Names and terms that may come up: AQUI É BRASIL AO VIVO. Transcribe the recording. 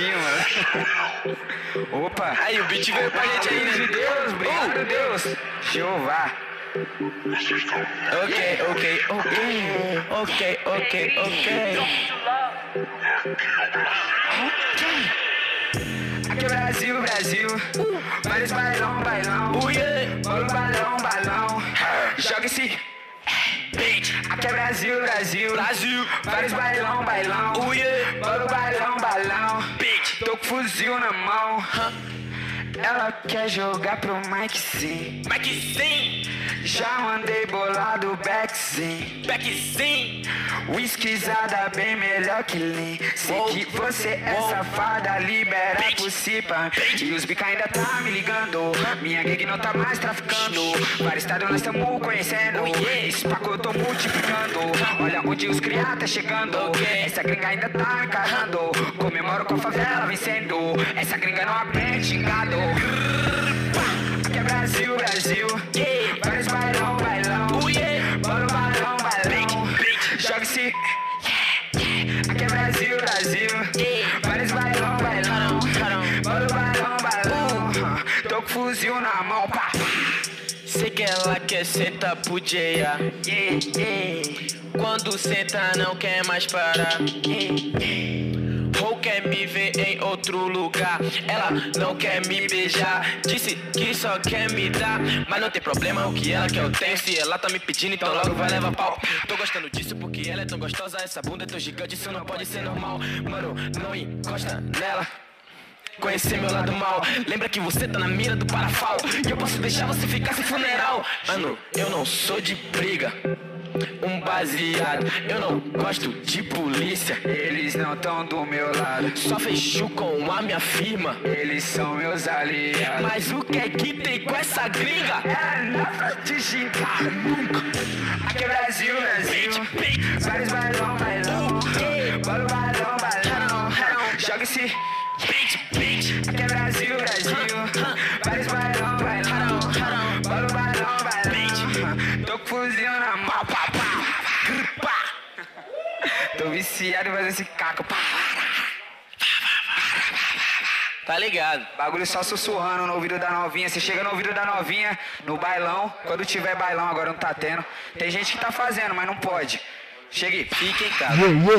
cima. Opa, aí o beat veio pra gente aí, né? Deus, obrigado, Deus. Jeová. Ok. Aqui é Brasil, Brasil. Vários bailão, bailão. Bolo, balão, balão. Joga esse beat. Aqui é Brasil, Brasil. Vários bailão, bailão. Bolo, balão, balão. Beat. Tô com fuzil na mão. Ela quer jogar pro Mike, sim. Mike, sim. Já mandei bolado, back, sim. Back, sim. Whiskyzada bem melhor que lean. Sei que você é safada, libera por cipa. E os bica ainda tá me ligando. Minha gig não tá mais traficando. Vários estados nós estamos conhecendo. Esse pacote eu tô multiplicando. Olha onde os criados tá chegando. Essa gringa ainda tá encarrando. Comemoro com a favela vencendo. Essa gringa não aprende xingado. Aqui é Brasil, Brasil. Vários bailão, bailão. Bora o balão, balão. Joga-se. Aqui é Brasil, Brasil. Vários bailão, bailão. Bora o balão, balão. Tô com fuzil na mão, pá. Sei que ela quer sentar pro Jeia. Quando senta não quer mais parar. Ou quer me ver em outro lugar. Ela não quer me beijar. Disse que só quer me dar. Mas não tem problema, o que ela quer eu tenho. Se ela tá me pedindo, então logo vai levar pau. Tô gostando disso porque ela é tão gostosa. Essa bunda é tão gigante, isso não pode ser normal. Mano, não encosta nela. Conhecer meu lado mal. Lembra que você tá na mira do parafal. E eu posso deixar você ficar sem funeral. Mano, eu não sou de briga. Baseado, eu não gosto de polícia. Eles não tão do meu lado. Só fecho com a minha firma. Eles são meus aliados. Mas o que é que tem com essa gringa? É nada de xingar nunca. Aqui é Brasil, Brasil. Vários bailão, bailão. Bora o balão, balão. Joga esse beat. Aqui é Brasil, Brasil. Vários bailão, bailão. Bora o balão, balão. Tô com fuzil na mão, pá. Tô viciado em fazer esse caco. Tá ligado? Bagulho só sussurrando no ouvido da novinha. Você chega no ouvido da novinha, no bailão. Quando tiver bailão, agora não tá tendo. Tem gente que tá fazendo, mas não pode. Chega e fica em casa.